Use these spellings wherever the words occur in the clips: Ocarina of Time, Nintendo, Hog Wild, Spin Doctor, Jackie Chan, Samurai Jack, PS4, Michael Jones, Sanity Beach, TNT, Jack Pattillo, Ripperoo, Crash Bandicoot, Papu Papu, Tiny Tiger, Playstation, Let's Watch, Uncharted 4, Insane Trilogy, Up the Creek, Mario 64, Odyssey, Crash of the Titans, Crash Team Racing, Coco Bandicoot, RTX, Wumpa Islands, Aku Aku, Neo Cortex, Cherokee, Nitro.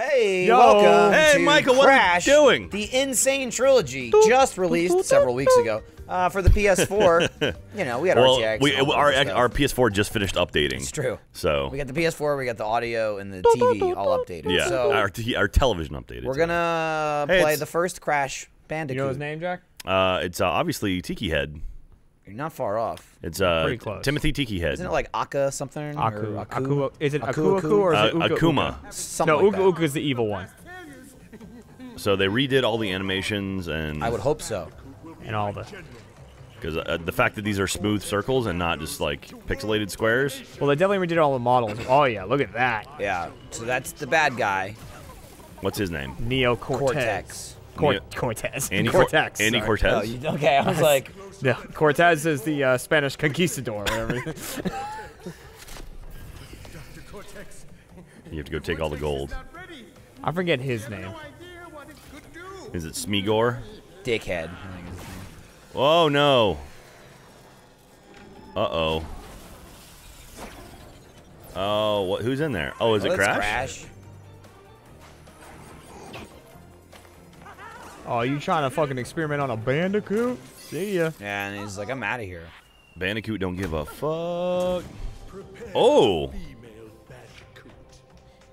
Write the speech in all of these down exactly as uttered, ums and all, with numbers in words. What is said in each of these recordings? Hey, Yo. welcome Hey, to Michael, Crash, what are you doing? The Insane Trilogy, doop, just released doop, doop, several doop, weeks doop. ago. Uh, for the P S four, you know, we had well, R T X. We, our, our P S four just finished updating. It's true. So we got the P S four, we got the audio, and the T V all updated. Yeah, so our, our television updated. We're going to hey, play the first Crash Bandicoot. You know his name, Jack? Uh, it's uh, obviously Tiki Head. You're not far off. It's uh, pretty close. Timothy Tiki Head. Isn't it like Aka something? Aku. Or Aku. Aku. Is it Aku Aku, Aku or is uh, it Uka, Akuma? Uka? Something no, like Uka, Uka is the evil one. So they redid all the animations and... I would hope so. And all the... Because uh, the fact that these are smooth circles and not just like pixelated squares. Well, they definitely redid all the models. Oh yeah, look at that. Yeah. So that's the bad guy. What's his name? Neo Cortex. Cortex. Neo Cortez. Andy Cortex. Andy Cortez. Oh, you, okay, I was like. No, Cortez is the uh, Spanish conquistador. Whatever. You have to go take all the gold. I forget his name. Is it Smigor? Dickhead. Oh no. Uh-oh. Oh, what, who's in there? Oh, is oh, it Crash? Crash? Oh, you trying to fucking experiment on a Bandicoot? See ya. Yeah, and he's like, I'm out of here. Bandicoot don't give a fuck. Oh.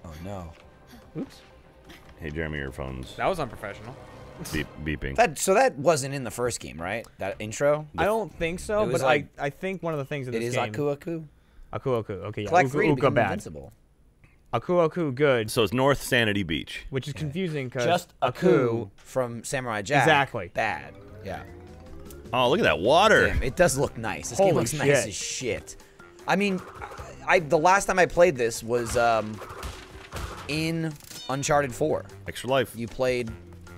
Oh no. Oops. Hey Jeremy, your phone's. That was unprofessional. Beep, beeping. That, so that wasn't in the first game, right? That intro? I don't think so, but like, I I think one of the things in this game... It is Aku Aku. Aku Aku, okay, yeah. Collect three to become invincible. Aku Aku good. So it's North Sanity Beach. Which is yeah. confusing because... Just Aku from Samurai Jack. Exactly. Bad. Yeah. Oh, look at that water. Damn, it does look nice. This Holy game looks shit. nice as shit. I mean, I, I the last time I played this was um, in Uncharted four. Extra Life. You played...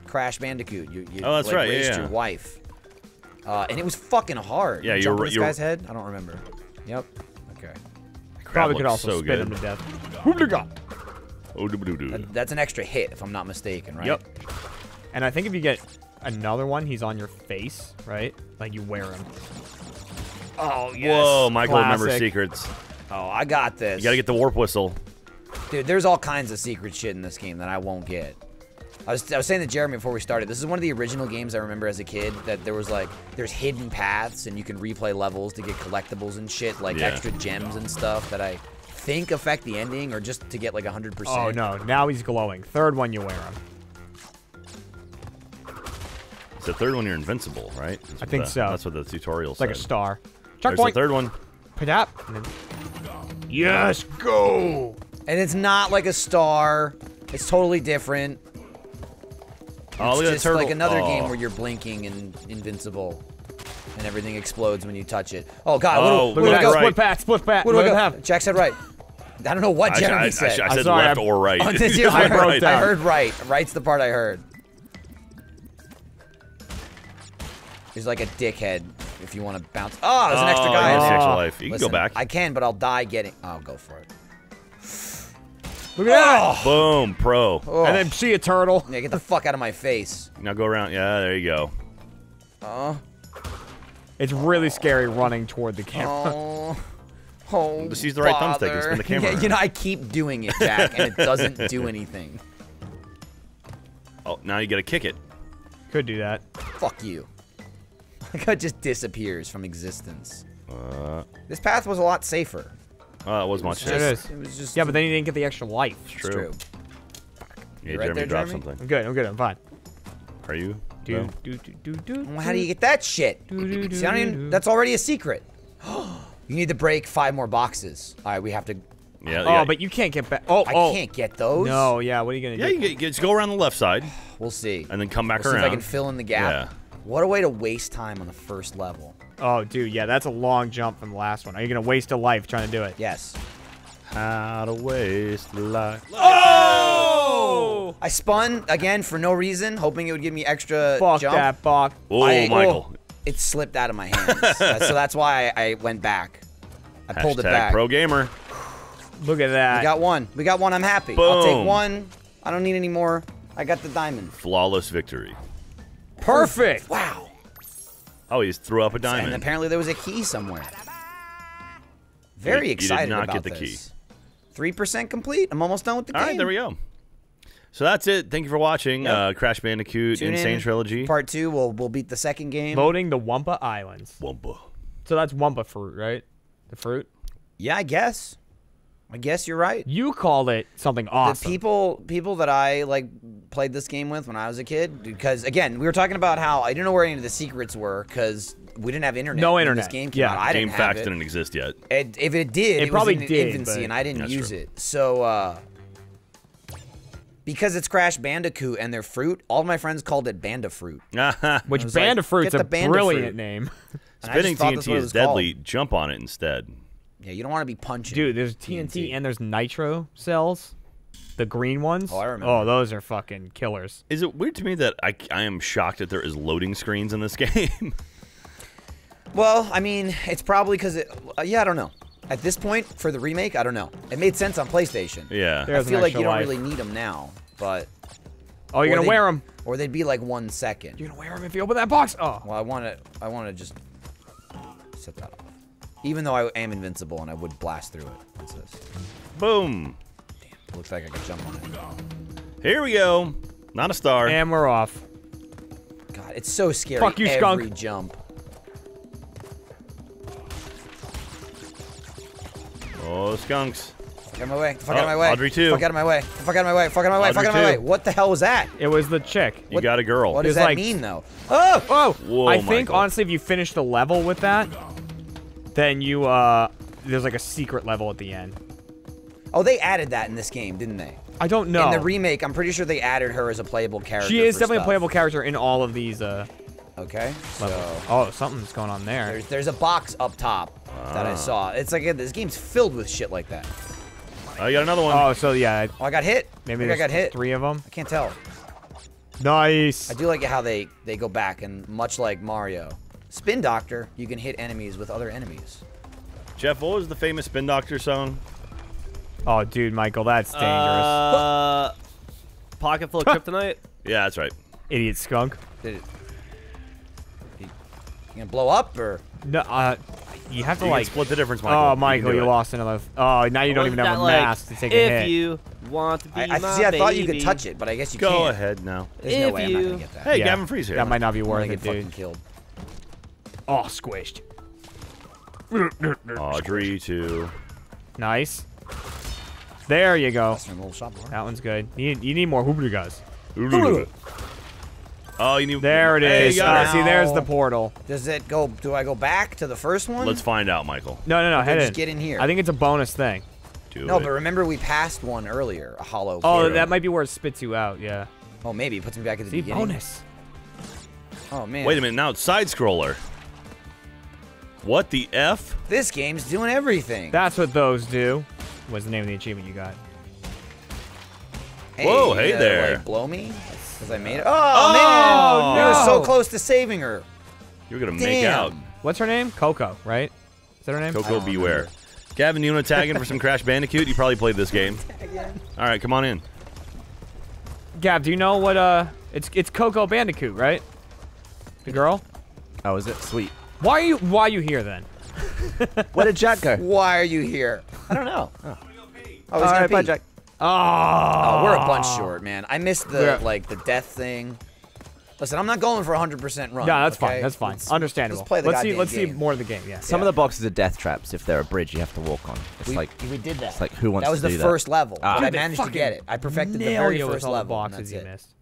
Crash Bandicoot. You, you oh, that's like, right. Raised yeah, yeah. your wife, uh, and it was fucking hard. Yeah, you jump on this guy's head. I don't remember. Yep. Okay. Probably could also so spin good. him to death. That, that's an extra hit, if I'm not mistaken, right? Yep. And I think if you get another one, he's on your face, right? Like you wear him. Oh yes. Whoa, Michael Classic. remembers secrets. Oh, I got this. You gotta get the warp whistle. Dude, there's all kinds of secret shit in this game that I won't get. I was, I was saying to Jeremy before we started, this is one of the original games I remember as a kid that there was like, there's hidden paths and you can replay levels to get collectibles and shit, like yeah. extra gems and stuff that I think affect the ending or just to get like one hundred percent. Oh no, now he's glowing. Third one you wear him. It's the third one you're invincible, right? That's I think the, so. That's what the tutorial said. Like a star. Check there's point. the third one. Padap. Yes, go! And it's not like a star. It's totally different. It's oh, just like another oh. game where you're blinking and invincible, and everything explodes when you touch it. Oh God! Oh, what do I go? Right. Split path, split path. What do I have? Jack said right. I don't know what I, Jeremy I, I, said. I, I said sorry, left I, or right. Oh, did you? I, heard, I heard right. Right's the part I heard. He's like a dickhead. If you want to bounce. Oh, there's an extra guy. Oh, extra life. You Listen, can go back. I can, but I'll die getting. I'll go for it. Look at oh. that! Boom, pro. Oh. And then see a turtle. Yeah, get the fuck out of my face. Now go around. Yeah, there you go. Oh. It's really oh. scary running toward the camera. Oh. Oh, just use the right thumbstick and spin the camera. Yeah, you know, I keep doing it, Jack, and it doesn't do anything. Oh, now you gotta kick it. Could do that. Fuck you. It just disappears from existence. Uh. This path was a lot safer. Oh, it was much. It, it was just. Yeah, but then you didn't get the extra life. It's true. true. Yeah, right Jeremy there, dropped Jeremy? something. I'm good. I'm good. I'm fine. Are you? Do, no. do, do, do, do, well, how do you get that shit? Do, do, do, See, I don't even, that's already a secret. You need to break five more boxes. All right, we have to. Yeah. Oh, yeah. But you can't get back. Oh, I oh. can't get those. No. Yeah. What are you gonna yeah, do? Yeah, you can get, just go around the left side. We'll see. And then come back we'll around. See if I can fill in the gap. Yeah. What a way to waste time on the first level. Oh, dude, yeah, that's a long jump from the last one. Are you going to waste a life trying to do it? Yes. How to waste a life. Oh! I spun, again, for no reason, hoping it would give me extra Fuck jump. Fuck that, Bach. Oh, I, Michael. Oh, it slipped out of my hands, so that's why I, I went back. I Hashtag pulled it back. pro gamer. Look at that. We got one. We got one. I'm happy. Boom. I'll take one. I don't need any more. I got the diamond. Flawless victory. Perfect. Perfect. Wow. Oh, he just threw up a diamond. And apparently there was a key somewhere. Very you, excited about this. You did not about get the this. key. three percent complete. I'm almost done with the All game. All right, there we go. So that's it. Thank you for watching. Yep. Uh, Crash Bandicoot, Tune Insane in. Trilogy. Part two, we'll, we'll beat the second game. Loading the Wumpa Islands. Wumpa. So that's Wumpa fruit, right? The fruit? Yeah, I guess. I guess you're right. You called it something awesome. The people, people that I like played this game with when I was a kid, because again, we were talking about how I didn't know where any of the secrets were because we didn't have internet. No internet. This game came yeah, out. I game didn't facts have it. didn't exist yet. It, if it did, it, it probably was in did, infancy, and I didn't use true. it. So, uh, because it's Crash Bandicoot and their fruit, all my friends called it Bandafruit. Which Bandafruit's like, a Bandafruit. brilliant name. Spinning T N T is deadly. Called. Jump on it instead. Yeah, you don't want to be punching. Dude, there's T N T, T N T and there's Nitro cells. The green ones. Oh, I remember. Oh, those are fucking killers. Is it weird to me that I, I am shocked that there is loading screens in this game? Well, I mean, it's probably because it... Uh, yeah, I don't know. At this point, for the remake, I don't know. It made sense on PlayStation. Yeah. There's I feel like you don't life. really need them now, but... Oh, you're going to wear them. Or they'd be like one second. You're going to wear them if you open that box? Oh. Well, I want to I want to just set that up. Even though I am invincible and I would blast through it. What's this? Boom. Damn, looks like I can jump on it. Here we go. Not a star. And we're off. God, it's so scary. Fuck you, skunk. Every jump. Oh, skunks. Get out of my way. Fuck out of my way. Audrey too. Fuck out of my way. Fuck out of my way. Fuck out of my way. Fuck out of my way. What the hell was that? It was the chick. You got a girl. What does that mean, though? Oh! Oh! Whoa, I think, honestly, if you finish the level with that... Then you, uh, there's like a secret level at the end. Oh, they added that in this game, didn't they? I don't know. In the remake, I'm pretty sure they added her as a playable character. She is definitely stuff. a playable character in all of these, uh... Okay, so... Oh, something's going on there. There's, there's a box up top ah. that I saw. It's like, this game's filled with shit like that. Oh, you got another one. Oh, so yeah. I, oh, I got hit. Maybe I, I got hit. Three of them. I can't tell. Nice. I do like how they, they go back, and much like Mario. Spin Doctor, you can hit enemies with other enemies. Jeff, what was the famous Spin Doctor song? Oh, dude, Michael, that's dangerous. Uh, Pocket Full of Kryptonite? Yeah, that's right. Idiot skunk. Did it, you gonna blow up, or? No, uh, you have to you like... Split the difference, Michael. Oh, Michael, you, you lost another... Oh, now you what don't even have a like, mask to take a hit. If you want to be I, I, my See, I thought baby. you could touch it, but I guess you Go can't. Go ahead, no. There's if no way you... I'm not gonna get that. Hey, yeah. Gavin Free's here. That might not be worth it, dude. Killed. Oh, squished. Audrey, too. Nice. There you go. That one's good. You need, you need more hoopty guys. Oh, you need. There it is. Hey, uh, see, there's the portal. Does it go? Do I go back to the first one? Let's find out, Michael. No, no, no. Head just in. Get in here. I think it's a bonus thing. Do no, it. but remember we passed one earlier, a hollow. Oh, portal. That might be where it spits you out. Yeah. Oh, maybe it puts me back at the see, beginning. Bonus. Oh man. Wait a minute. Now it's side scroller. What the F? This game's doing everything. That's what those do. What's the name of the achievement you got? Hey, Whoa, hey uh, there. Like, blow me? Because I made it. Oh, oh man! No. You were so close to saving her. You were going to make out. What's her name? Coco, right? Is that her name? Coco, beware. Remember. Gavin, you want to tag in for some Crash Bandicoot? You probably played this game. All right, come on in. Gav, do you know what? Uh, It's, it's Coco Bandicoot, right? The girl? Oh, is it? Sweet. Why are you why are you here then? What did Jack go? Why are you here? I don't know. Oh, oh he's right, bye, Jack. Oh. oh, we're a bunch short, man. I missed the yeah. like the death thing. Listen, I'm not going for one hundred percent run. Yeah, that's okay? fine. That's fine. Let's, Understandable. Let's play the let's see let's game. see more of the game. Yeah. Some yeah. of the boxes are death traps if they're a bridge you have to walk on. It's we, like we did that. It's like who wants to do that? That was the first that? level. Ah. But I managed to get it. I perfected the very first level. Boxes you missed.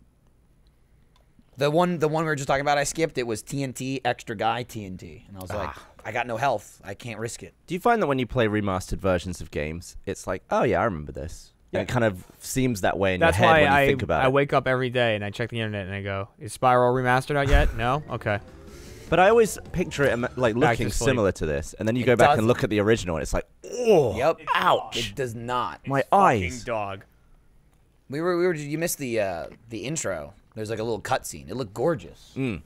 The one, the one we were just talking about, I skipped. It was T N T, extra guy T N T, and I was ah. like, I got no health. I can't risk it. Do you find that when you play remastered versions of games, it's like, oh yeah, I remember this. Yeah. And it kind of seems that way in That's your head when you I, think about I it. I wake up every day and I check the internet and I go, is Spiral remastered out yet? No, okay. But I always picture it like looking similar to this, and then you go it back does. and look at the original, and it's like, oh, yep, ouch! It does not. It's My eyes. Dog. We were, we were. You missed the uh, the intro. There's like a little cutscene. It looked gorgeous. Mm.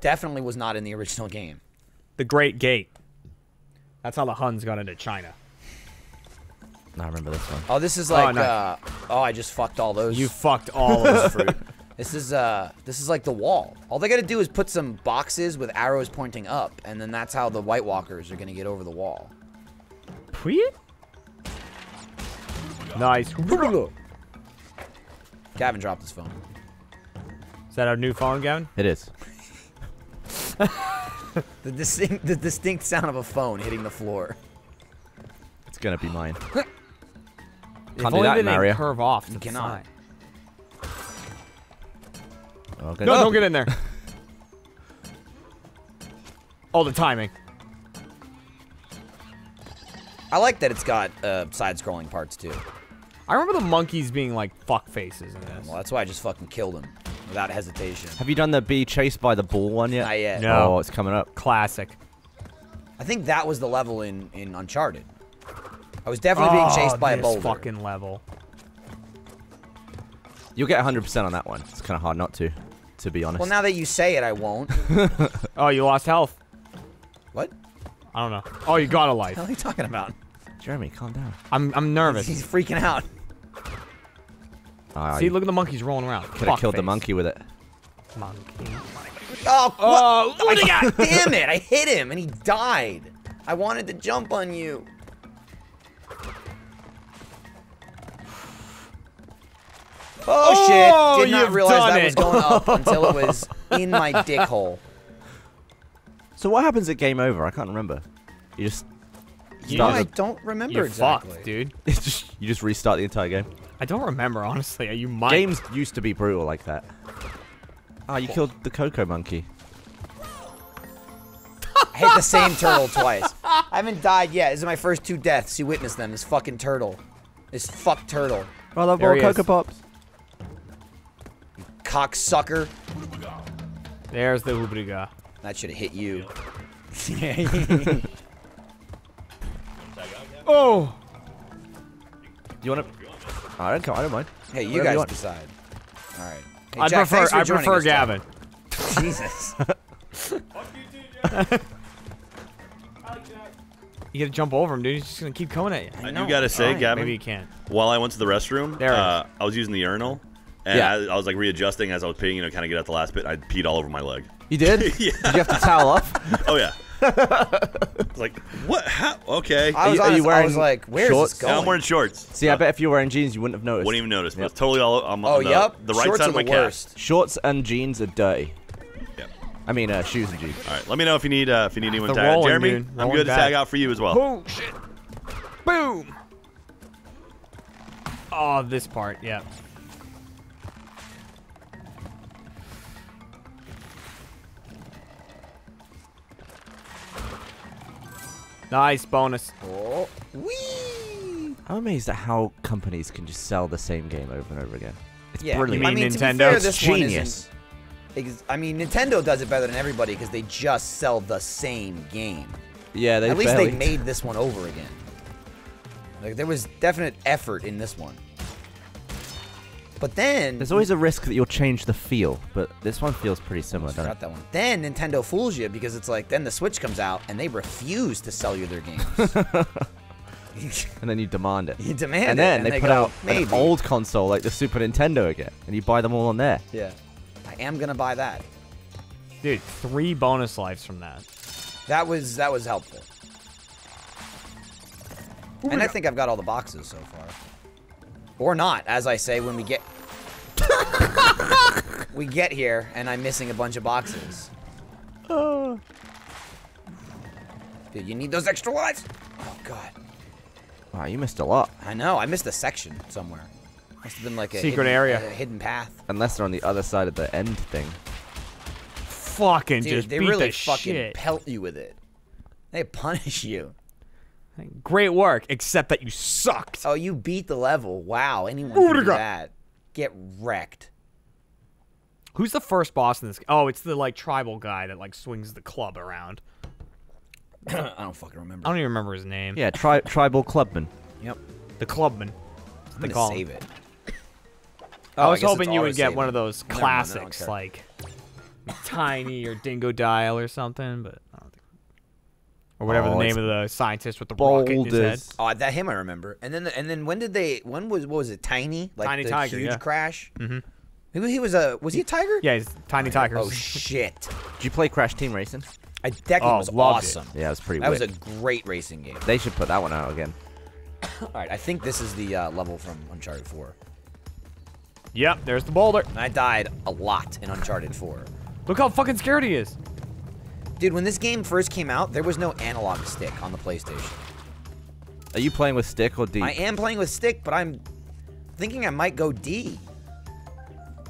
Definitely was not in the original game. The Great Gate. That's how the Huns got into China. I remember this one. Oh, this is like. Oh, no. uh, oh I just fucked all those. You fucked all those fruit. This is uh, this is like the wall. All they got to do is put some boxes with arrows pointing up, and then that's how the White Walkers are gonna get over the wall. Pre? Nice. Gavin dropped his phone. Is that our new phone, Gavin? It is. the, distinct, the distinct sound of a phone hitting the floor. It's gonna be mine. Can't do that, Mario. Curve off to you the cannot. Side. Okay. No, oh. Don't get in there. Oh, the timing. I like that it's got uh, side-scrolling parts, too. I remember the monkeys being, like, fuck-faces in this. Well, that's why I just fucking killed them without hesitation. Have you done the be chased by the ball one yet? Not yet. No. Oh, it's coming up. Classic. I think that was the level in, in Uncharted. I was definitely oh, being chased by a boulder. Oh, fucking level. You'll get one hundred percent on that one. It's kind of hard not to, to be honest. Well, now that you say it, I won't. Oh, you lost health. What? I don't know. Oh, you got a life. What the hell are you talking about? Jeremy, calm down. I'm I'm nervous. He's freaking out. Uh, See, look at the monkeys rolling around. Could have killed face. the monkey with it. Monkey. Oh, oh what? What I, damn it! I hit him and he died. I wanted to jump on you. Oh, oh shit! Did not realize that it. was going up until it was in my dick hole. So what happens at game over? I can't remember. You just you know, I don't remember you're exactly. Fucked, dude. You just restart the entire game. I don't remember, honestly. Are you might. Games used to be brutal like that. Ah, oh, you oh. killed the Coco monkey. I hit the same turtle twice. I haven't died yet. This is my first two deaths. You witnessed them. This fucking turtle. This fuck turtle. I love more Coco Pops. You cocksucker. There's the Hoobriga. That should have hit you. Oh! You want to? I don't. I don't mind. Hey, you Whatever guys you decide. All right. Hey, I Jack, prefer. I prefer Gavin. Jesus. You gotta jump over him, dude. He's just gonna keep coming at you. I know. You gotta say, right, Gavin. Maybe you can't. While I went to the restroom, there uh, I was using the urinal. And yeah. I, I was like readjusting as I was peeing, you know, kind of get out the last bit. And I peed all over my leg. You did? Yeah. Did you have to towel off? Oh yeah. Like what? How? Okay. I was, are you, honest, are you wearing I was like, where's shorts? This going? Yeah, I'm wearing shorts. See, uh, I bet if you were wearing jeans, you wouldn't have noticed. Wouldn't even notice. Yep. It's totally all. I'm, oh the, yep. The right shorts side of my calf. Shorts and jeans are dirty. Yep. I mean, uh, shoes and jeans. All right. Let me know if you need uh, if you need anyone. Tag rolling, Jeremy, dude. I'm good to tag out for you as well. Oh shit! Boom. Oh, this part. Yeah. Nice bonus. Oh. Whee! I'm amazed at how companies can just sell the same game over and over again. It's yeah, brilliant. I mean, Nintendo, to be fair, this genius. One I mean, Nintendo does it better than everybody because they just sell the same game. Yeah, they. At least they made this one over again. Like there was definite effort in this one. But then there's always a risk that you'll change the feel, but this one feels pretty similar. Doesn't it? That one. Then Nintendo fools you because it's like then the Switch comes out and they refuse to sell you their games. And then you demand it. You demand it. And then it, and they, they put go, out maybe. An old console like the Super Nintendo again, and you buy them all on there. Yeah, I am gonna buy that. Dude, three bonus lives from that. That was that was helpful. Ooh, and I think I've got all the boxes so far. Or not, as I say, when we get we get here, and I'm missing a bunch of boxes. Oh. Dude, you need those extra lives? Oh, God. Wow, you missed a lot. I know, I missed a section somewhere. Must have been like a secret hidden, area. A hidden path. Unless they're on the other side of the end thing. Fucking dude, just they beat really the fucking shit. Pelt you with it. They punish you. Great work, except that you sucked. Oh, you beat the level. Wow, anyone can do that. Get wrecked. Who's the first boss in this? Oh, it's the like tribal guy that like swings the club around. I don't fucking remember. I don't even remember his name. Yeah, tri tribal clubman. Yep, the clubman. I'm gonna save it. Oh, I was I hoping you would get one of those classics like Tiny or Dingo Dial or something, but. I don't Or whatever oh, the name of the scientist with the boulders. rocket in his head. Oh, that him I remember. And then, and then when did they? When was what was it? Tiny, like Tiny the Tiger, huge yeah. crash. Mm-hmm. He, he was a was he a tiger? Yeah, he's Tiny Tiger. Oh shit! Did you play Crash Team Racing? I that game oh, was awesome. It. Yeah, it was pretty. That weird. was a great racing game. They should put that one out again. All right, I think this is the uh, level from Uncharted four. Yep, there's the boulder. And I died a lot in Uncharted four. Look how fucking scared he is. Dude, when this game first came out, there was no analog stick on the PlayStation. Are you playing with stick or D? I am playing with stick, but I'm thinking I might go D.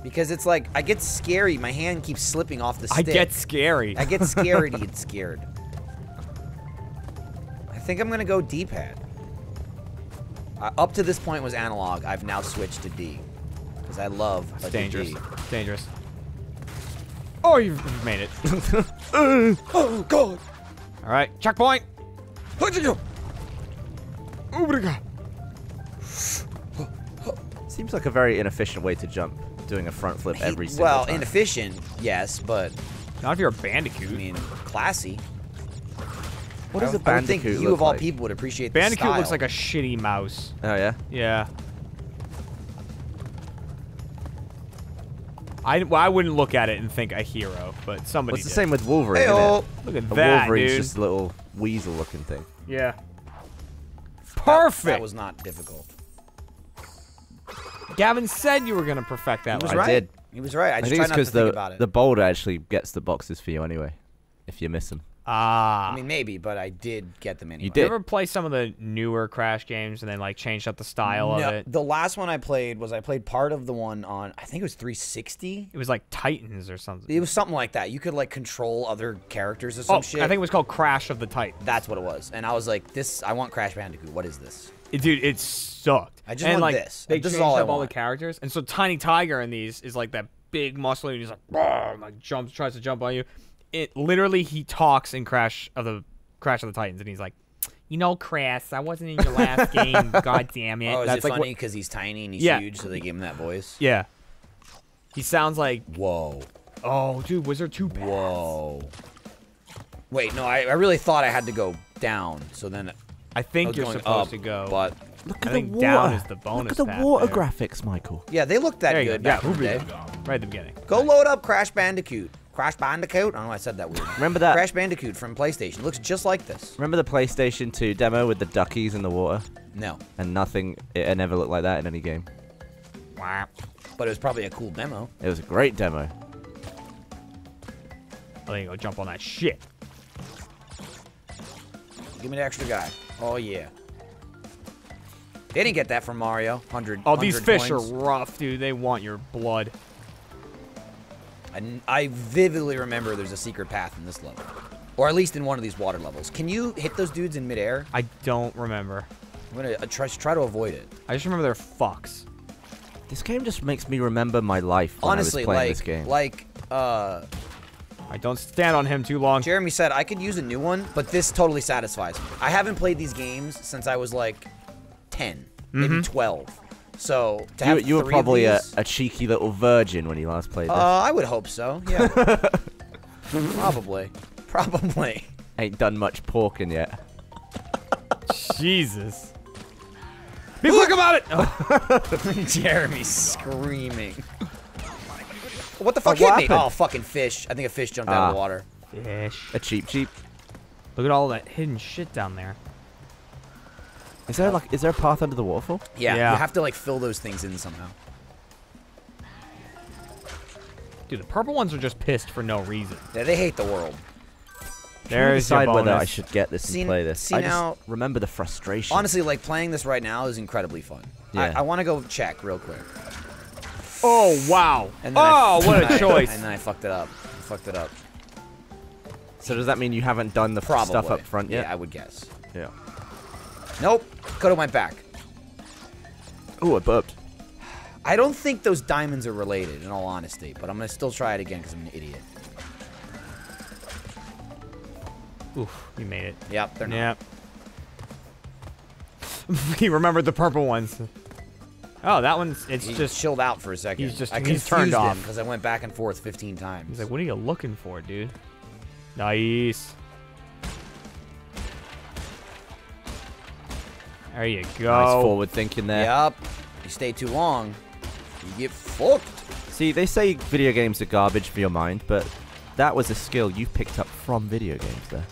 Because it's like, I get scary, my hand keeps slipping off the stick. I get scary. I get scared and scared. I think I'm going to go D-pad. Uh, up to this point was analog, I've now switched to D. Because I love it's dangerous. D. It's dangerous. Oh, you've made it. Oh, God. All right, checkpoint. Oh, my God. Seems like a very inefficient way to jump. Doing a front flip every he, single well, time. Well, inefficient, yes, but... Not if you're a bandicoot. I mean, classy. What does a bandicoot look like? I think you of all people would appreciate the style. Bandicoot looks like a shitty mouse. Oh, yeah? Yeah. I, well, I wouldn't look at it and think a hero, but somebody well, it's did. The same with Wolverine, Hey-oh. Isn't it? Look at the that, Wolverine's dude. Just a little weasel-looking thing. Yeah. Perfect! That, that was not difficult. Gavin said you were going to perfect that one. Right. I did. He was right. I just I think it's because the, the boulder actually gets the boxes for you anyway, if you miss them. Ah. I mean, maybe, but I did get them anyway. You did. You ever play some of the newer Crash games and then, like, changed up the style no, of it? The last one I played was I played part of the one on, I think it was three sixty? It was, like, Titans or something. It was something like that. You could, like, control other characters or some oh, shit. I think it was called Crash of the Titans. That's what it was. And I was like, this, I want Crash Bandicoot. What is this? Dude, it sucked. I just and, want like, this. They just all up all the characters, and so Tiny Tiger in these is like that big muscle, and he's like, like jumps, tries to jump on you. It literally he talks in Crash of the Crash of the Titans, and he's like, you know, Crash, I wasn't in your last game. God damn it. Oh, is That's it like, funny because he's tiny and he's yeah. huge, so they gave him that voice. Yeah. He sounds like. Whoa. Oh, dude, was there two paths? Whoa. Wait, no, I, I really thought I had to go down, so then. I think I you're supposed up, to go. But look at I think the water. Down is the bonus look at the water there. Graphics, Michael. Yeah, they look that good. Go. Back yeah, in the day. Right at the beginning. Go right. Load up Crash Bandicoot. Crash Bandicoot. I don't know. I said that weird. Remember that Crash Bandicoot from PlayStation looks just like this. Remember the PlayStation two demo with the duckies in the water? No. And nothing. It never looked like that in any game. Wow. But it was probably a cool demo. It was a great demo. I think I'll jump on that shit. Give me the extra guy. Oh, yeah. They didn't get that from Mario. one hundred Oh, these fish coins. Are rough, dude. They want your blood. I, I vividly remember there's a secret path in this level. Or at least in one of these water levels. Can you hit those dudes in midair? I don't remember. I'm going to try, try to avoid it. I just remember they're fucks. This game just makes me remember my life when Honestly, I was playing like, this game. Honestly, like, uh... I don't stand on him too long. Jeremy said I could use a new one, but this totally satisfies me. I haven't played these games since I was like ten, mm-hmm. maybe twelve. So to you, have you were probably these, a, a cheeky little virgin when you last played this. Uh, I would hope so. Yeah, probably, probably. Ain't done much porking yet. Jesus. Be quick about it. Oh. Jeremy's screaming. What the fuck hit me? Oh, fucking fish. I think a fish jumped uh, out of the water. Fish. A cheap cheap. Look at all that hidden shit down there. Is there like is there a path under the waterfall? Yeah, yeah. You have to like fill those things in somehow. Dude, the purple ones are just pissed for no reason. Yeah, they hate the world. There's decide your bonus. Whether I should get this see, and play this. See I now, just remember the frustration. Honestly, like playing this right now is incredibly fun. Yeah. I, I wanna go check real quick. Oh, wow. And then oh, I, what and a I, choice. And then I fucked it up. I fucked it up. So does that mean you haven't done the Probably. Stuff up front yet? Yeah, I would guess. Yeah. Nope. Go to my back. Ooh, I burped. I don't think those diamonds are related, in all honesty, but I'm going to still try it again because I'm an idiot. Oof, you made it. Yep, they're not. Yep. He remembered the purple ones. Oh, that one's, it's he just chilled out for a second. He's just, I he's turned off. Because I went back and forth fifteen times. He's like, what are you looking for, dude? Nice. There you go. Nice forward thinking there. Yep. You stay too long, you get fucked. See, they say video games are garbage for your mind, but that was a skill you picked up from video games there.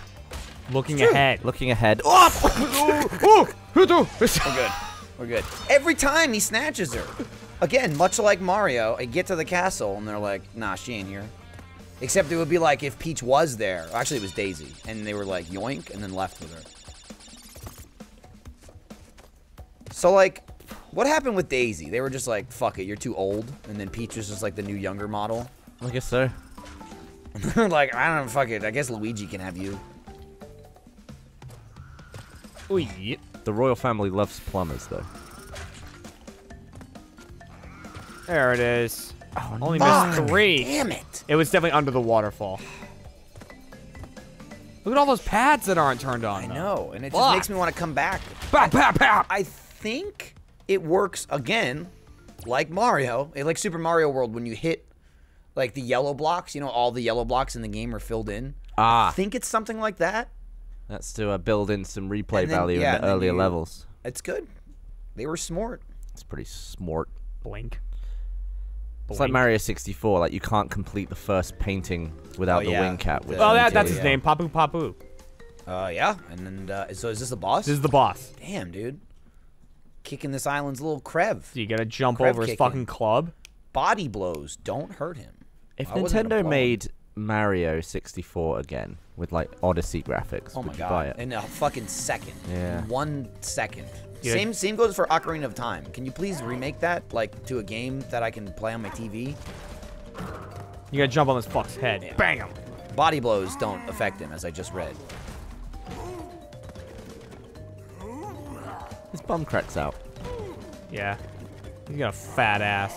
Looking Shoot. Ahead. Looking ahead. Oh! Oh! Oh! We're good. We're good. Every time he snatches her. Again, much like Mario, I get to the castle and they're like, nah, she ain't here. Except it would be like if Peach was there. Actually, it was Daisy. And they were like, yoink, and then left with her. So, like, what happened with Daisy? They were just like, fuck it, you're too old. And then Peach was just like the new younger model. I guess so. Like, I don't know, fuck it. I guess Luigi can have you. Ooh, yep. The royal family loves plumbers, though. There it is. Oh, only fuck. missed three. Damn it. It was definitely under the waterfall. Look at all those pads that aren't turned on. I though. know, and it fuck. just makes me want to come back. Bah, bah, bah. I think it works, again, like Mario. Like Super Mario World, when you hit like the yellow blocks, you know, all the yellow blocks in the game are filled in. Ah. I think it's something like that. That's to uh, build in some replay then, value yeah, in the earlier you, levels. It's good. They were smart. It's pretty smart. Blink. It's like Mario sixty-four. Like, you can't complete the first painting without oh, the yeah. wing cap. With well, that, that's his yeah. name. Papu Papu. Uh, yeah. And then, uh, so is this the boss? This is the boss. Damn, dude. Kicking this island's little crev. So you gotta jump crev over kicking. his fucking club. Body blows don't hurt him. If I Nintendo made Mario sixty-four again with, like, Odyssey graphics, oh my God. Buy it? In a fucking second. Yeah. In one second. Yeah. Same same goes for Ocarina of Time. Can you please remake that, like, to a game that I can play on my T V? You gotta jump on this fuck's head. Yeah. Bang him! Body blows don't affect him, as I just read. His bum cracks out. Yeah. He's got a fat ass.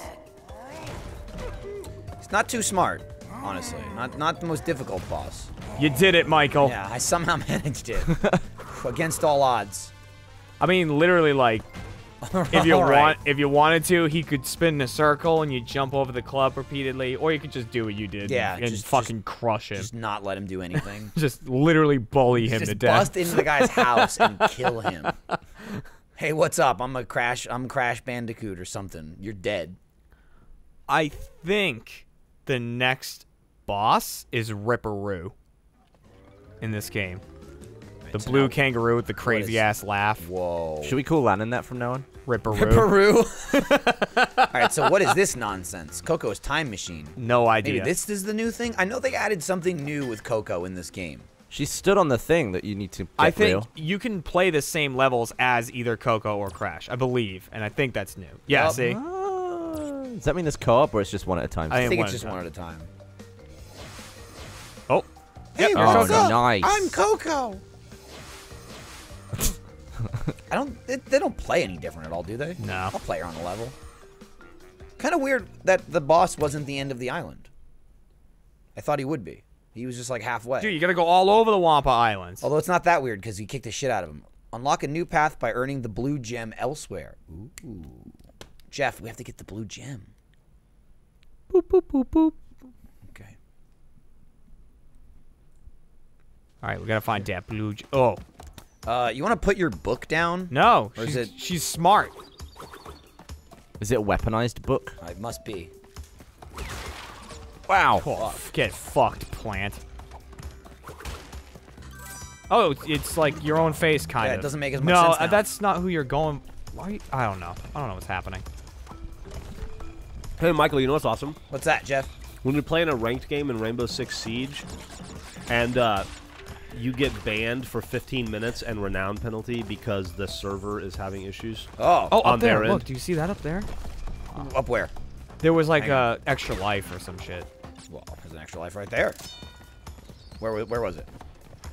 It's not too smart, honestly. Not, not the most difficult boss. You did it, Michael. Yeah, I somehow managed it. Against all odds. I mean, literally, like, if you right. want, if you wanted to, he could spin in a circle and you jump over the club repeatedly, or you could just do what you did. Yeah, and just fucking just, crush him. Just not let him do anything. Just literally bully him just to death. Bust into the guy's house and kill him. Hey, what's up? I'm a Crash. I'm Crash Bandicoot or something. You're dead. I think the next boss is Ripperoo in this game. The blue kangaroo with the crazy ass laugh. Whoa. Should we call Lannan that from now on? Ripperoo. Ripperoo. All right, so what is this nonsense? Coco's Time Machine. No idea. Maybe this is the new thing? I know they added something new with Coco in this game. She stood on the thing that you need to get I think real. You can play the same levels as either Coco or Crash, I believe. And I think that's new. Yeah, yep. see? Uh, does that mean it's co-op or it's just one at a time? I, I think it's just one at a time. Oh. Hey, yep. what's oh, up? Nice. I'm Coco. I don't. They, they don't play any different at all, do they? No. I'll play her on a level. Kind of weird that the boss wasn't the end of the island. I thought he would be. He was just like halfway. Dude, you gotta go all over the Wumpa Islands. Although it's not that weird because he kicked the shit out of him. Unlock a new path by earning the blue gem elsewhere. Ooh. Jeff, we have to get the blue gem. Boop boop boop boop. Okay. All right, we gotta find that blue gem. Oh. Uh, you want to put your book down? No. Or is it? She's smart. Is it a weaponized book? It must be. Wow. Oh, get fucked, plant. Oh, it's like your own face, kind yeah, of. Yeah, it doesn't make as much no, sense. No, that's not who you're going. Why? Are you... I don't know. I don't know what's happening. Hey, Michael, you know what's awesome? What's that, Jeff? When we play in a ranked game in Rainbow Six Siege, and, uh,. you get banned for fifteen minutes and renown penalty because the server is having issues. Oh, oh on up there. Their end. Look, do you see that up there? Uh, up where? There was like a extra life or some shit. Well, there's an extra life right there. Where where was it?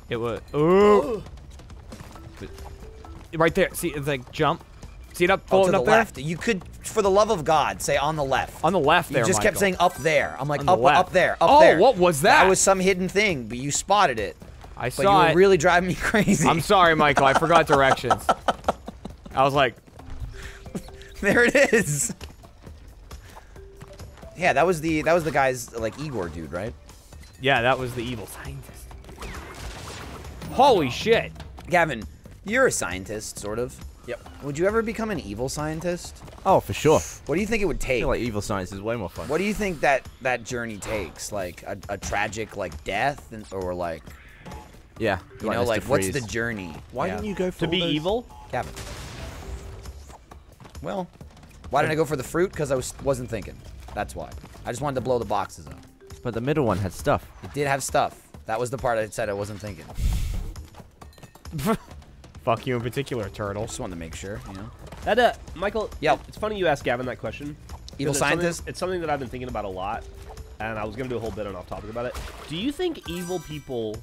It was. Ooh. Right there. See, it's like jump. See it up, oh, to the up left. There? You could, for the love of God, say on the left. On the left there, You just Michael. kept saying up there. I'm like, up, up there, up oh, there. Oh, what was that? That was some hidden thing, but you spotted it. I saw but you were it. really driving me crazy. I'm sorry, Michael. I forgot directions. I was like... There it is. Yeah, that was the that was the guy's, like, Igor dude, right? Yeah, that was the evil scientist. Holy shit. Gavin, you're a scientist, sort of. Yep. Would you ever become an evil scientist? Oh, for sure. What do you think it would take? I feel like evil science is way more fun. What do you think that, that journey takes? Like, a, a tragic, like, death? And, or, like... Yeah. You know, like, what's the journey? Why yeah. didn't you go for To be those? evil? Gavin. Well, Why didn't I go for the fruit? Because I was, wasn't thinking. That's why. I just wanted to blow the boxes up. But the middle one had stuff. It did have stuff. That was the part I said I wasn't thinking. Fuck you in particular, turtle. Just wanted to make sure, you know. That, uh, Michael, yep. It's funny you asked Gavin that question. Evil scientist? It's something that I've been thinking about a lot, and I was going to do a whole bit on off topic about it. Do you think evil people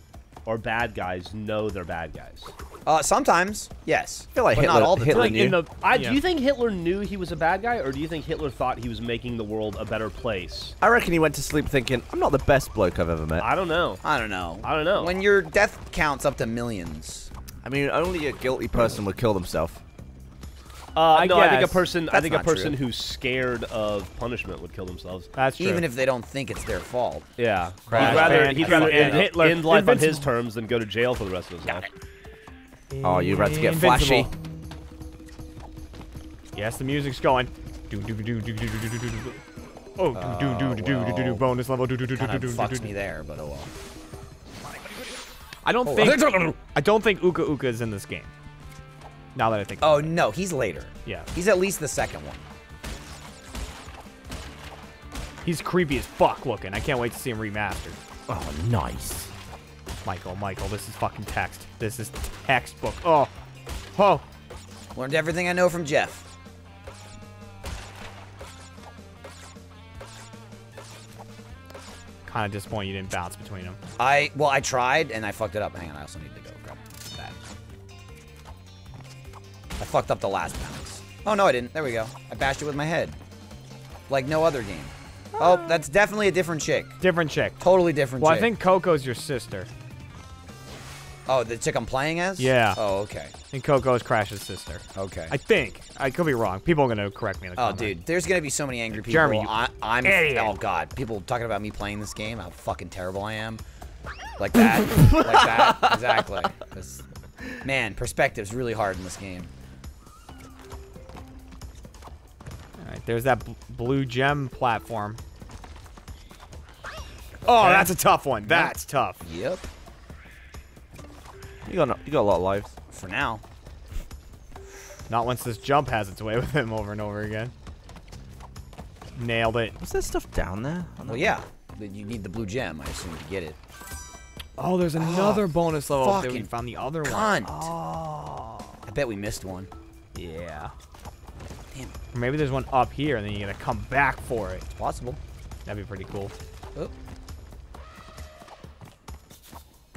or bad guys know they're bad guys? Uh, sometimes, yes. I feel like but Hitler, not all the Hitler time. Knew. Like the, I, yeah. Do you think Hitler knew he was a bad guy, or do you think Hitler thought he was making the world a better place? I reckon he went to sleep thinking, I'm not the best bloke I've ever met. I don't know. I don't know. I don't know. When your death counts up to millions. I mean, only a guilty person would kill themselves. Uh, I no, guess. I think a person. That's I think a person true. who's scared of punishment would kill themselves. That's true. Even if they don't think it's their fault. Yeah. Crash he'd rather, he'd rather end, Hitler, end life invincible. on his terms than go to jail for the rest of his life. Oh, you're about to get invincible. flashy. Yes, the music's going. Do do do do do do do do. Oh, do do do do do do. Bonus level. Do do do do do do. Fucks me there, but oh well. I don't oh, think. Well. I don't think Uka Uka is in this game. Now that I think about it. Oh, no, he's later. Yeah. He's at least the second one. He's creepy as fuck looking. I can't wait to see him remastered. Oh, nice. Michael, Michael, this is fucking text. This is textbook. Oh. Oh. Learned everything I know from Jeff. Kind of disappointed you didn't bounce between them. I, well, I tried, and I fucked it up. Hang on, I also need to go grab that. I fucked up the last bounce. Oh, no, I didn't. There we go. I bashed it with my head. Like no other game. Oh, that's definitely a different chick. Different chick. Totally different well, chick. Well, I think Coco's your sister. Oh, the chick I'm playing as? Yeah. Oh, okay. And Coco's Crash's sister. Okay. I think. I could be wrong. People are going to correct me in the comments. Oh, dude. There's going to be so many angry people. Jeremy, you I, I'm. Idiot. Oh, God. People talking about me playing this game, how fucking terrible I am. Like that. Like that. Exactly. This, man, perspective's really hard in this game. There's that bl blue gem platform. Oh, okay. That's a tough one. That's yep. tough. Yep. You got no, you got a lot of lives for now. Not once this jump has its way with him over and over again. Nailed it. Was that stuff down there? Well, yeah. You need the blue gem, I assume, to get it. Oh, there's another oh, bonus level up there. We found the other cunt. one. Oh. I bet we missed one. Yeah. Damn. Or maybe there's one up here, and then you gotta come back for it. It's possible. That'd be pretty cool. Oh.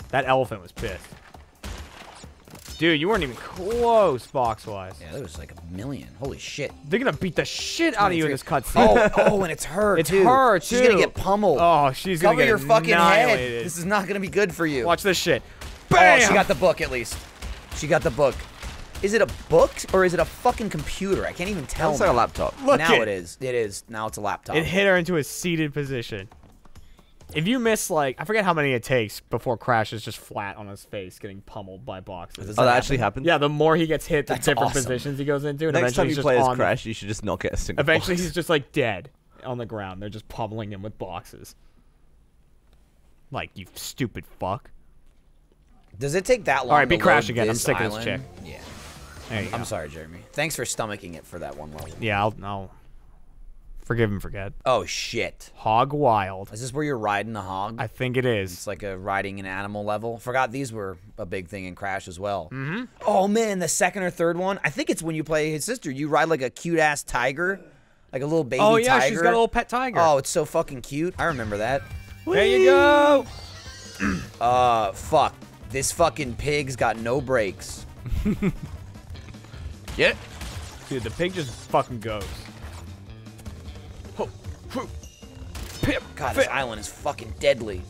That elephant was pissed. Dude, you weren't even close box-wise. Yeah, there was like a million. Holy shit. They're gonna beat the shit out of you in this cutscene. Oh, oh, and it's her, It's too. her, too. She's gonna get pummeled. Oh, she's Cover gonna get your fucking head. This is not gonna be good for you. Watch this shit. Bam! Oh, she got the book, at least. She got the book. Is it a book or is it a fucking computer? I can't even tell. It's like a laptop. Look now it. it is. It is. Now it's a laptop. It hit her into a seated position. If you miss, like, I forget how many it takes before Crash is just flat on his face getting pummeled by boxes. Does oh, that, that actually happen? Yeah, the more he gets hit, the That's different awesome. positions he goes into. And Next time you play as Crash, you should just not get a single Eventually, box. he's just, like, dead on the ground. They're just pummeling him with boxes. Like, you stupid fuck. Does it take that long? All right, be to Crash again. I'm sick of this chick. Yeah. I'm go. sorry, Jeremy. Thanks for stomaching it for that one level. Yeah, I'll, I'll forgive and forget. Oh, shit. Hog Wild. Is this where you're riding the hog? I think it is. It's like a riding an animal level. Forgot these were a big thing in Crash as well. Mm-hmm. Oh, man, the second or third one. I think it's when you play his sister. You ride like a cute-ass tiger, like a little baby tiger. Oh, yeah, tiger. She's got a little pet tiger. Oh, it's so fucking cute. I remember that. Whee! There you go. uh, fuck. This fucking pig's got no brakes. Yeah. Dude, the pig just fucking goes. Ho, ho, pip, God, fit. This island is fucking deadly.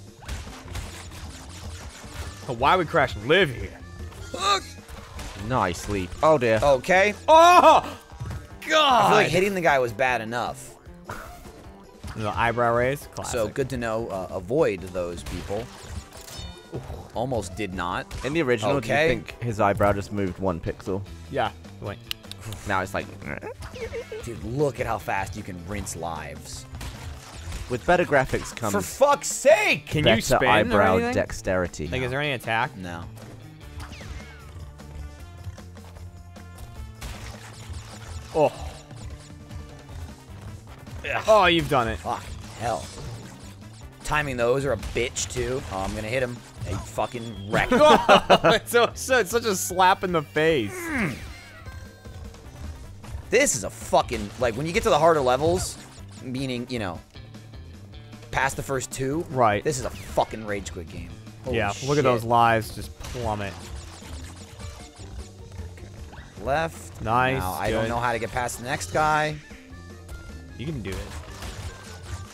So why would Crash live here? Look. Nice leap. Oh, dear. Okay. Oh! God! I feel like hitting the guy was bad enough. The eyebrow raise? Classic. So, good to know. Uh, avoid those people. Ooh. Almost did not. In the original, okay. do you think his eyebrow just moved one pixel? Yeah. Wait. Now it's like... Dude, look at how fast you can rinse lives. With better graphics comes... For fuck's sake! Can you spin eyebrow dexterity. Like, no. Is there any attack? No. Oh. Ugh. Oh, you've done it. Fuck, hell. Timing those are a bitch, too. Oh, I'm gonna hit him. They fucking wrecked. it's, so, it's such a slap in the face. Mm. This is a fucking, like, when you get to the harder levels, meaning, you know, past the first two. Right. This is a fucking rage quit game. Holy yeah, shit. Look at those lives just plummet. Okay. Left. Nice. Now, I don't know how to get past the next guy. You can do it.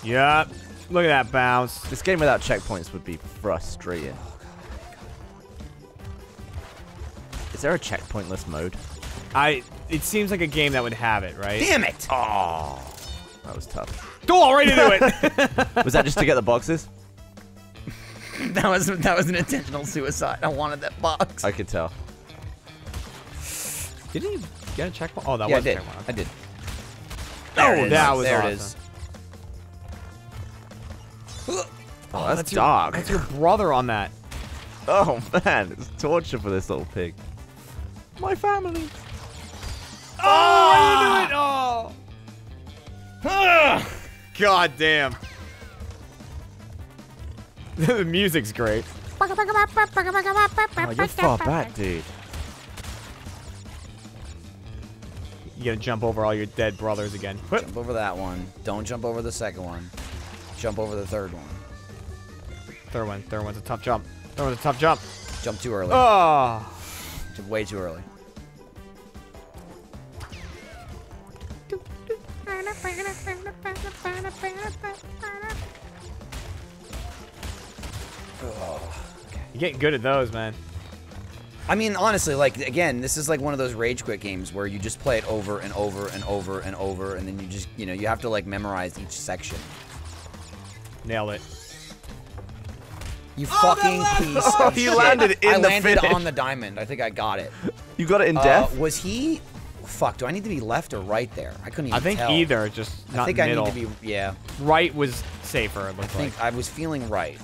Yep. Look at that bounce. This game without checkpoints would be frustrating. Oh, God, God. Is there a checkpointless mode? I. It seems like a game that would have it, right? Damn it! Oh, that was tough. Go right into it. Was that just to get the boxes? That was that was an intentional suicide. I wanted that box. I could tell. Didn't you get a checkpoint? Oh, that yeah, was I did. I did. There oh, that was there awesome. It is. Oh, that's, that's dog. Your, that's your brother on that. Oh, man. It's torture for this little pig. My family. Oh, ah! You knew it. Oh. Ah! God damn. The music's great. Oh, you're far back, dude. You gotta jump over all your dead brothers again. Jump over that one. Don't jump over the second one. Jump over the third one. Third one. Third one's a tough jump. Third one's a tough jump. Jump too early. Oh. Jump way too early. Oh, okay. You're getting good at those, man. I mean, honestly, like, again, this is like one of those rage quit games where you just play it over and over and over and over, and then you just, you know, you have to, like, memorize each section. Nail it. You oh, fucking piece oh, of you shit. Landed in I the landed finish. on the diamond. I think I got it. You got it in uh, death? Was he... Fuck, do I need to be left or right there? I couldn't even I think tell. either, just not I think middle. I need to be... Yeah. Right was safer, it looked I think like. I was feeling right.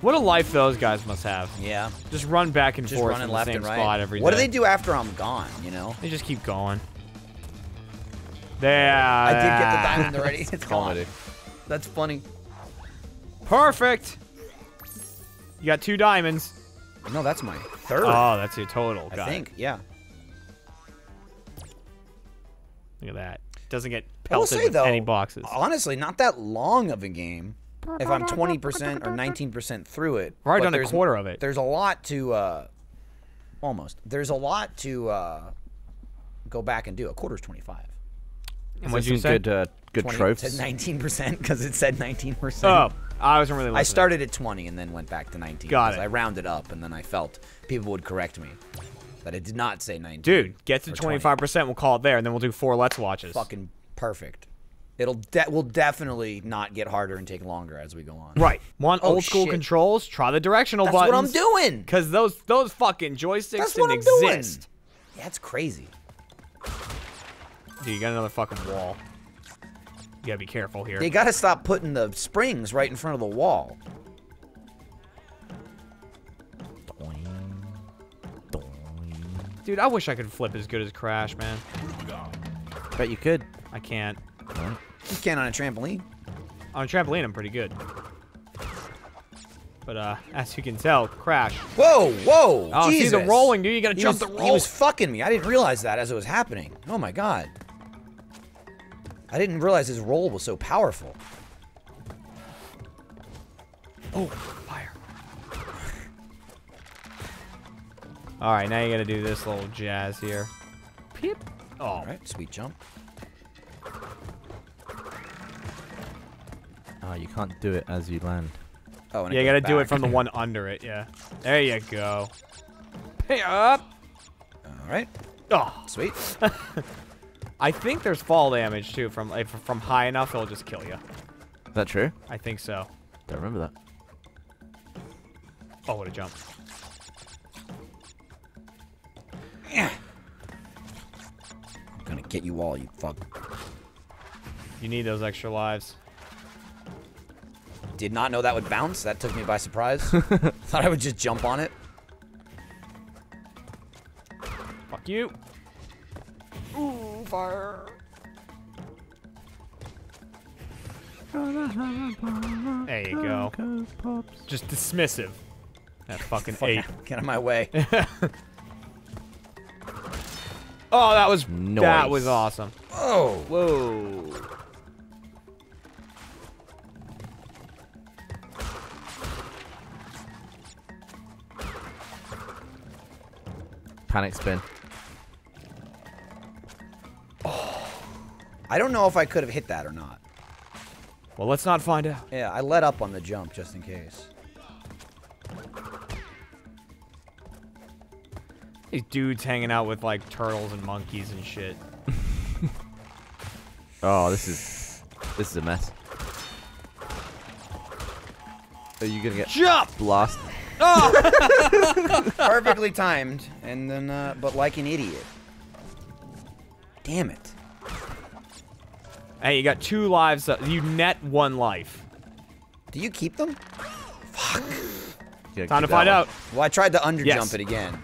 What a life those guys must have. Yeah. Just run back and just forth in the same right. spot every what day. What do they do after I'm gone, you know? They just keep going. There. I did get the diamond already. It's comedy. That's funny. Perfect. You got two diamonds. No, that's my third. Oh, that's your total. Got I think, it. yeah. Look at that. Doesn't get pelted say, with though, any boxes. Honestly, not that long of a game. If I'm twenty percent or nineteen percent through it. We're already done a quarter of it. There's a lot to, uh, almost. There's a lot to uh, go back and do. A quarter's twenty-five. And what you said? Good, uh, good tropes. nineteen percent because it said nineteen percent. Oh, I wasn't really listening. I started at twenty and then went back to nineteen. Got it. I rounded up and then I felt people would correct me that it did not say nineteen. Dude, get to twenty-five percent. We'll call it there and then we'll do four Let's Watches. Fucking perfect. It'll de will definitely not get harder and take longer as we go on. Right. Want oh, old school shit. controls? Try the directional That's buttons. That's what I'm doing. Because those those fucking joysticks That's didn't exist. Doing. Yeah, it's crazy. Dude, you got another fucking wall. You gotta be careful here. They gotta stop putting the springs right in front of the wall. Dude, I wish I could flip as good as Crash, man. Bet you could. I can't. You can on a trampoline. On a trampoline, I'm pretty good. But uh, as you can tell, Crash. Whoa, whoa! Oh, Jesus. See the rolling, dude. You gotta he jump was, the roll. He was fucking me. I didn't realize that as it was happening. Oh my god! I didn't realize his roll was so powerful. Oh, fire! All right, now you gotta do this little jazz here. Peep. Oh. All right, sweet jump. Oh, you can't do it as you land. Oh, and yeah, you gotta back. do it from the one under it, yeah. There you go. Pay up! Alright. Oh. Sweet. I think there's fall damage, too. From if, from high enough, it'll just kill you. Is that true? I think so. Don't remember that. Oh, what a jump. I'm gonna get you all, you fuck. You need those extra lives. Did not know that would bounce. That took me by surprise. Thought I would just jump on it. Fuck you. Ooh, fire. There you go. Just dismissive. That fucking fuck ape. Out. Get out of my way. Oh, that was nice. That was awesome. Oh, whoa. Panic spin. Oh. I don't know if I could have hit that or not. Well, let's not find out. Yeah, I let up on the jump just in case. These dudes hanging out with like turtles and monkeys and shit. Oh, this is this is a mess. Are you gonna get jump lost? Oh! Perfectly timed, and then uh, but like an idiot. Damn it! Hey, you got two lives. Uh, you net one life. Do you keep them? Fuck. Time to find out. Well, I tried to underjump yes. it again.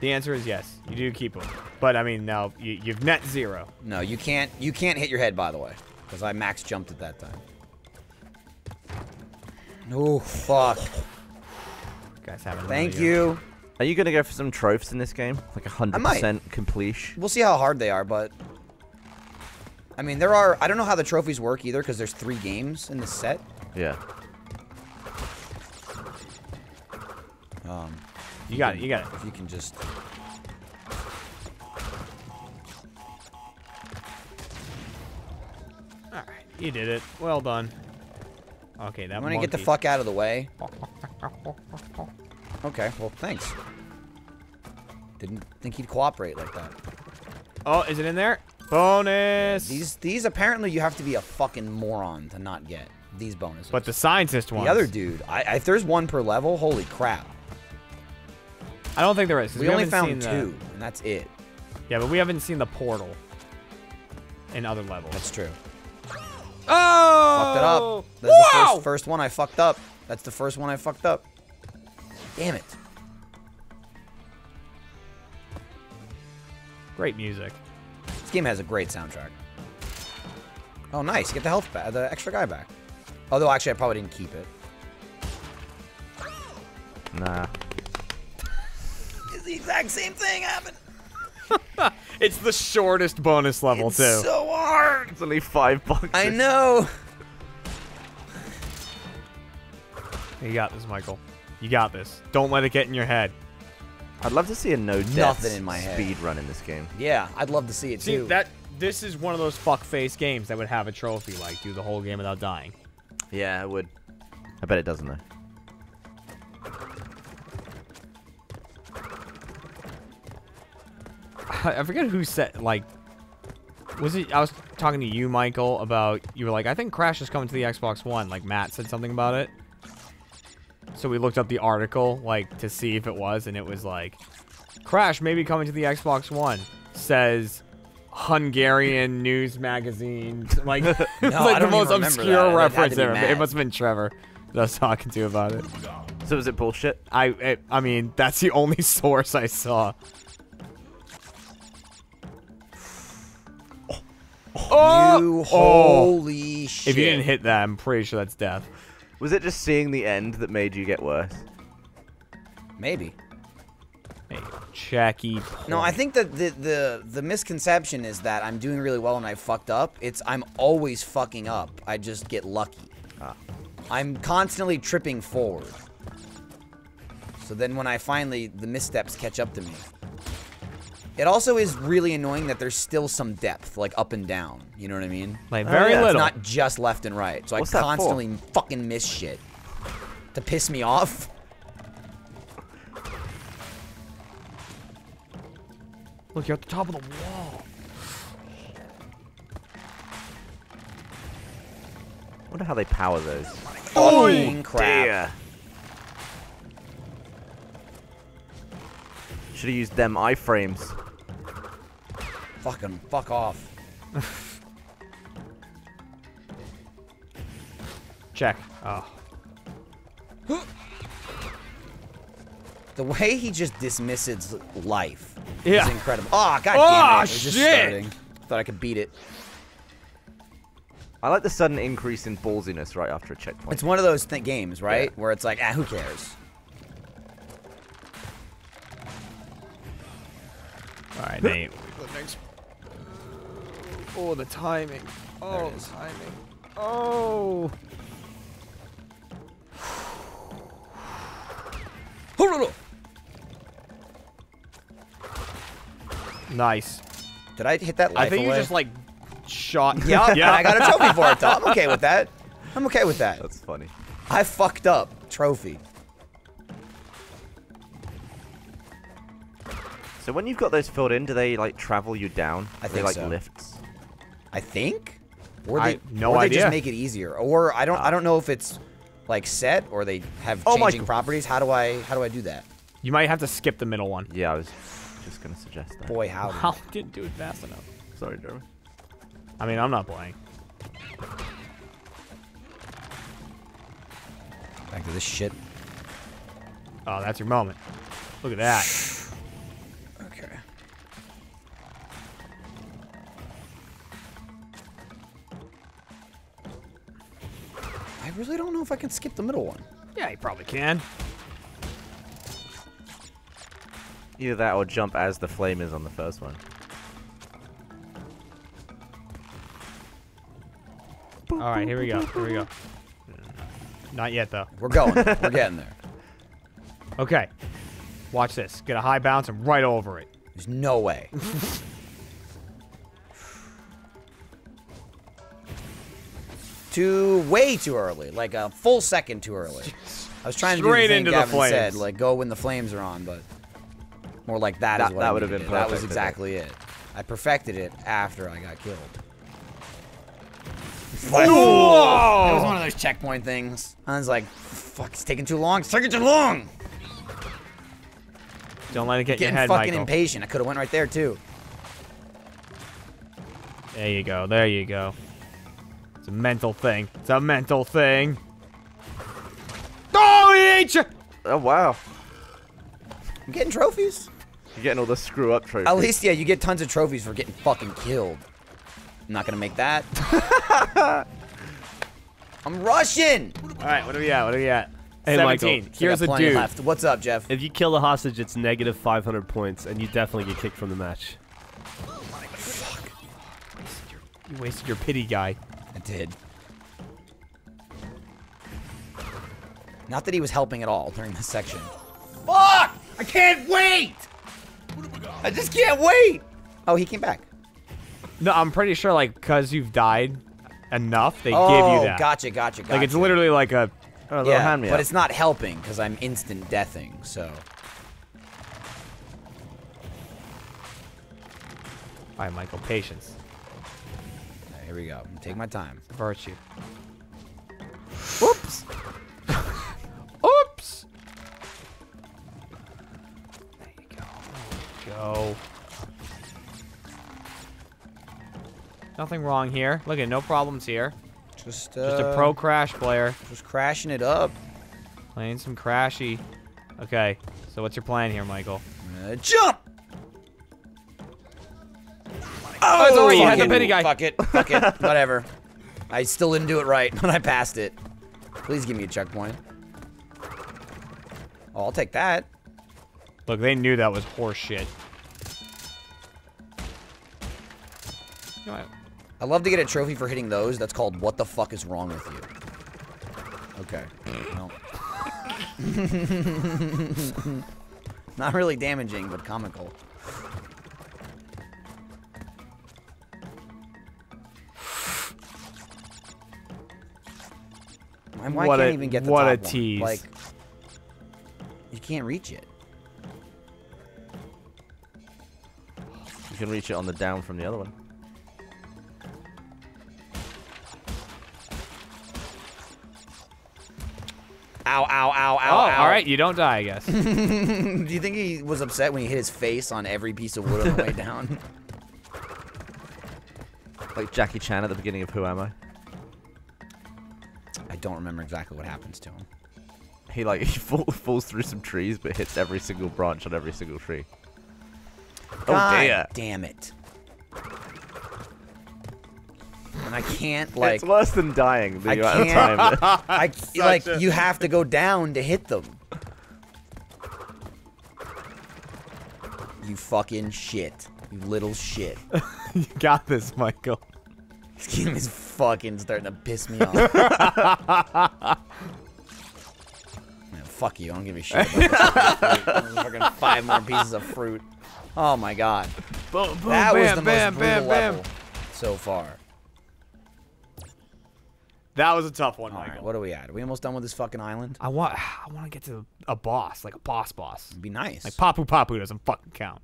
The answer is yes. You do keep them, but I mean, now you, you've net zero. No, you can't. You can't hit your head, by the way, because I max jumped at that time. Oh fuck! Guys, having thank you. Are you gonna go for some trophies in this game, like a hundred percent completion? We'll see how hard they are, but I mean, there are. I don't know how the trophies work either, because there's three games in the set. Yeah. Um. You got it, you got it. If you can just... Alright, you did it. Well done. Okay, that monkey. I'm gonna get the fuck out of the way. Okay, well, thanks. Didn't think he'd cooperate like that. Oh, is it in there? Bonus! Yeah, these, these apparently you have to be a fucking moron to not get these bonuses. But the scientist ones. The other dude, I, if there's one per level, holy crap. I don't think there is. We, we only found two, the... and that's it. Yeah, but we haven't seen the portal in other levels. That's true. Oh! Fucked it up. That's the first, first one I fucked up. That's the first one I fucked up. Damn it. Great music. This game has a great soundtrack. Oh, nice. Get the health back, the extra guy back. Although, actually, I probably didn't keep it. Nah. The exact same thing happened. It's the shortest bonus level, it's too. It's so hard. It's only five bucks. I know. You got this, Michael. You got this. Don't let it get in your head. I'd love to see a no death in my head speed run in this game. Yeah, I'd love to see it see, too. That this is one of those fuckface games that would have a trophy like do the whole game without dying. Yeah, it would. I bet it doesn't though. I forget who said, like, was it, I was talking to you, Michael, about, you were like, I think Crash is coming to the Xbox One. Like, Matt said something about it. So we looked up the article, like, to see if it was, and it was like, Crash may be coming to the Xbox One, says Hungarian news magazine. Like, no, it's like the most obscure that. reference ever. Mad. It must have been Trevor that I was talking to about it. So is it bullshit? I, it, I mean, that's the only source I saw. Oh, you holy oh. shit. If you didn't hit that, I'm pretty sure that's death. Was it just seeing the end that made you get worse? Maybe. Hey, Jackie. No, I think that the, the the misconception is that I'm doing really well and I fucked up. It's I'm always fucking up. I just get lucky. Ah. I'm constantly tripping forward. So then when I finally, the missteps catch up to me. It also is really annoying that there's still some depth, like up and down. You know what I mean? Like very oh, yeah. little. It's not just left and right. So What's I constantly fucking miss shit to piss me off. Look, you're at the top of the wall. I wonder how they power those. Oh, oh crap. Dear. Should have used them iframes. Fucking fuck off. Check. Oh. The way he just dismisses life yeah. is incredible. Oh, god oh, damn it. It was shit. Just starting. Thought I could beat it. I like the sudden increase in ballsiness right after a checkpoint. It's one of those th games, right? Yeah. Where it's like, ah, who cares? Alright, Nate. Oh, the timing. Oh, the timing. Oh. Nice. Did I hit that life I think away? You just, like, shot. Yeah, yeah. I got a trophy for it, Tom. I'm okay with that. I'm okay with that. That's funny. I fucked up. Trophy. So when you've got those filled in, do they, like, travel you down? I think they, like, so. lifts? I think? Or they, I, no or idea. They just make it easier. Or I don't, I don't know if it's, like, set or they have changing oh properties. How do I, how do I do that? You might have to skip the middle one. Yeah, I was just going to suggest that. Boy, how? Wow, didn't do it fast enough. Sorry, Jeremy. I mean, I'm not playing. Back to this shit. Oh, that's your moment. Look at that. I really don't know if I can skip the middle one. Yeah, you probably can. Either that or jump as the flame is on the first one. Alright, here we go. Here we go. Not yet, though. We're going. We're getting there. Okay. Watch this. Get a high bounce and right over it. There's no way. Too way too early, like a full second too early. I was trying Straight to do the thing into Gavin the flames. said, like go when the flames are on, but more like that, that is what that I would have been. Perfect, that was exactly it. I perfected it after I got killed. That was one of those checkpoint things. I was like, "Fuck, it's taking too long. It's taking too long." Don't let it get Getting your head, fucking Michael. impatient. I could have went right there too. There you go. There you go. It's a mental thing. It's a mental thing. Oh, he ate you! Oh, wow. I'm getting trophies. You're getting all the screw up trophies. At least, yeah, you get tons of trophies for getting fucking killed. I'm not gonna make that. I'm rushing! Alright, what are we at? What are we at? Hey, seventeen. Michael, here's a dude. Left. What's up, Jeff? If you kill the hostage, it's negative five hundred points, and you definitely get kicked from the match. Oh, my fuck. You wasted your, you wasted your pity guy. I did. Not that he was helping at all during this section. Fuck! I can't wait! I just can't wait! Oh, he came back. No, I'm pretty sure, like, because you've died enough, they oh, give you that. Oh, gotcha, gotcha, gotcha. Like, it's literally like a... Oh, yeah, hand me but up. It's not helping, because I'm instant deathing, so... All right, Michael, patience. Here we go. Take my time. Virtue. Oops. Oops. There you go. There you go. Nothing wrong here. Look at no problems here. Just, uh, just a pro Crash player. Just crashing it up. Playing some Crashy. Okay. So what's your plan here, Michael? Uh, jump. Oh, it's already had the pity guy. Fuck it. Fuck it. Whatever. I still didn't do it right when I passed it. Please give me a checkpoint. Oh, I'll take that. Look, they knew that was horse shit. You know, I, I love to get a trophy for hitting those. That's called What the Fuck Is Wrong With You. Okay. Well. Not really damaging, but comical. And why what can't a, even get the what top a tease. One? Like, you can't reach it. You can reach it on the down from the other one. Ow, ow, ow, ow, oh, ow. All right, you don't die, I guess. Do you think he was upset when he hit his face on every piece of wood on the way down? Like Jackie Chan at the beginning of Who Am I? Don't remember exactly what happens to him. He like he fall, falls through some trees, but hits every single branch on every single tree. God oh dear! Damn it! And I can't like. It's worse than dying. The I amount can't. Of time. I like a... you have to go down to hit them. You fucking shit! You little shit! You got this, Michael. This game is fucking starting to piss me off. Fuck you, I don't give a shit about fucking, fucking five more pieces of fruit. Oh my god. Boom, boom, that bam, was the bam, most brutal bam, bam. level so far. That was a tough one, All Michael. Right, what are we at? Are we almost done with this fucking island? I want I want to get to a boss, like a boss boss. It'd be nice. Like Papu Papu doesn't fucking count.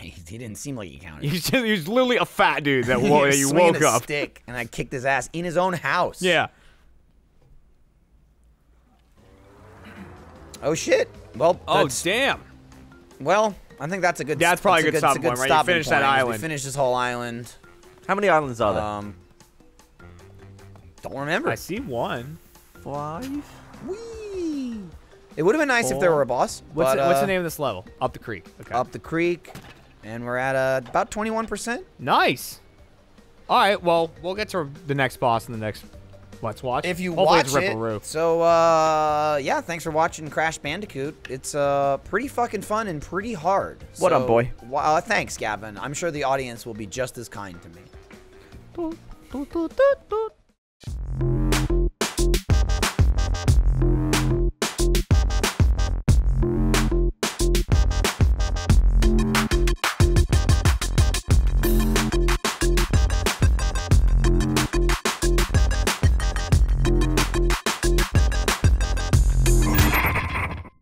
he, he didn't seem like he counted. He's, just, he's literally a fat dude that wo you woke a up. Stick, and I kicked his ass in his own house. Yeah. Oh shit! Well, oh damn! Well, I think that's a good. Yeah, that's probably that's a good stopping point, right? You finish that island. We finish this whole island. How many islands are there? Um, don't remember. I see one. Five. Wee. It would have been nice Four. if there were a boss. What's, but, the, what's uh, the name of this level? Up the Creek. Okay. Up the Creek, and we're at uh, about twenty-one percent. Nice. All right. Well, we'll get to the next boss in the next. Let's watch. If you Hopefully watch it's Ripperoo. it, so uh, yeah, thanks for watching Crash Bandicoot. It's uh pretty fucking fun and pretty hard. What so, up, boy? Uh, thanks, Gavin. I'm sure the audience will be just as kind to me.